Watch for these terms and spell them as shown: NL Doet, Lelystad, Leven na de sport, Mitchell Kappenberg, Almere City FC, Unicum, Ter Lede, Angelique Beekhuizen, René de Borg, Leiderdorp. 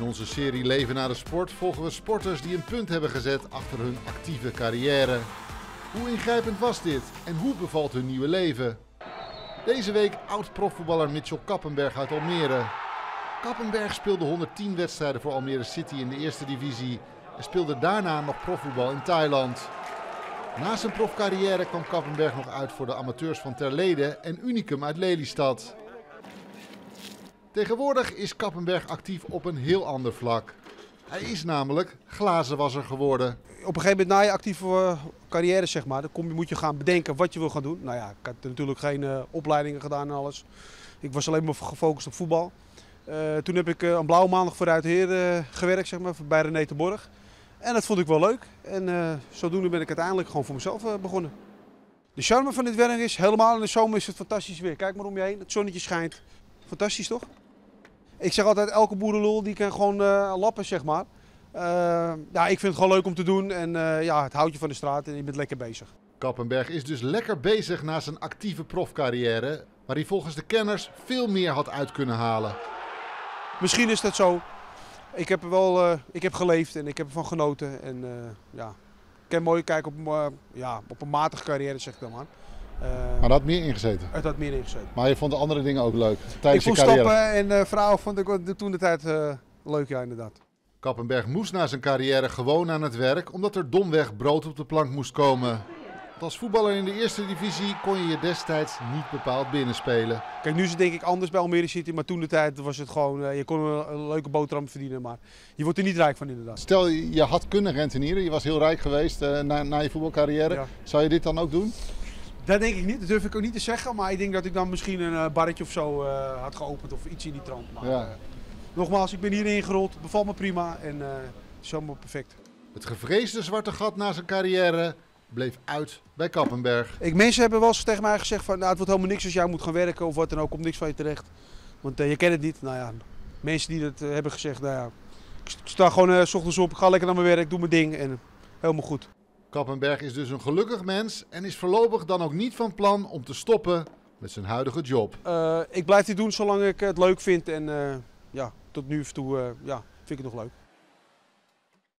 In onze serie Leven na de sport volgen we sporters die een punt hebben gezet achter hun actieve carrière. Hoe ingrijpend was dit en hoe bevalt hun nieuwe leven? Deze week oud-profvoetballer Mitchell Kappenberg uit Almere. Kappenberg speelde 110 wedstrijden voor Almere City in de eerste divisie en speelde daarna nog profvoetbal in Thailand. Na zijn profcarrière kwam Kappenberg nog uit voor de amateurs van Ter Lede en Unicum uit Lelystad. Tegenwoordig is Kappenberg actief op een heel ander vlak. Hij is namelijk glazenwasser geworden. Op een gegeven moment na je actieve carrière, zeg maar, dan moet je gaan bedenken wat je wil gaan doen. Nou ja, ik had natuurlijk geen opleidingen gedaan en alles. Ik was alleen maar gefocust op voetbal. Toen heb ik een blauwe maandag voor de Uitheren gewerkt, zeg maar, bij René de Borg. En dat vond ik wel leuk. En zodoende ben ik uiteindelijk gewoon voor mezelf begonnen. De charme van dit werk is, helemaal in de zomer is het fantastisch weer. Kijk maar om je heen, het zonnetje schijnt. Fantastisch toch? Ik zeg altijd, elke boerenlul die kan gewoon lappen, zeg maar. Ja, ik vind het gewoon leuk om te doen en ja, het houdt je van de straat en je bent lekker bezig. Kappenberg is dus lekker bezig na zijn actieve profcarrière, waar hij volgens de kenners veel meer had uit kunnen halen. Misschien is dat zo. Ik heb er wel, ik heb geleefd en ik heb ervan genoten. En ja, ik kan mooi kijken op, ja, op een matige carrière, zeg ik dan maar. Maar dat had meer ingezeten? Het had meer ingezeten. Maar je vond de andere dingen ook leuk tijdens je carrière? Ik vond stappen en vrouwen vond ik toen de tijd leuk, ja inderdaad. Kappenberg moest na zijn carrière gewoon aan het werk, omdat er domweg brood op de plank moest komen. Want als voetballer in de eerste divisie kon je je destijds niet bepaald binnenspelen. Kijk, nu is het denk ik anders bij Almere City, maar toen de tijd was het gewoon, je kon een leuke boterham verdienen, maar je wordt er niet rijk van inderdaad. Stel, je had kunnen rentenieren, je was heel rijk geweest na je voetbalcarrière. Ja. Zou je dit dan ook doen? Dat denk ik niet, dat durf ik ook niet te zeggen, maar ik denk dat ik dan misschien een barretje of zo had geopend of iets in die trant. Maar ja. Nogmaals, ik ben hier ingerold, bevalt me prima en het is allemaal perfect. Het gevreesde zwarte gat na zijn carrière bleef uit bij Kappenberg. Mensen hebben wel eens tegen mij gezegd van, nou, het wordt helemaal niks als jij moet gaan werken of wat dan ook, komt niks van je terecht. Want je kent het niet. Nou ja, mensen die dat hebben gezegd, nou ja, ik sta gewoon 's ochtends op, ik ga lekker naar mijn werk, doe mijn ding en helemaal goed. Kappenberg is dus een gelukkig mens en is voorlopig dan ook niet van plan om te stoppen met zijn huidige job. Ik blijf dit doen zolang ik het leuk vind en ja, tot nu toe ja, vind ik het nog leuk.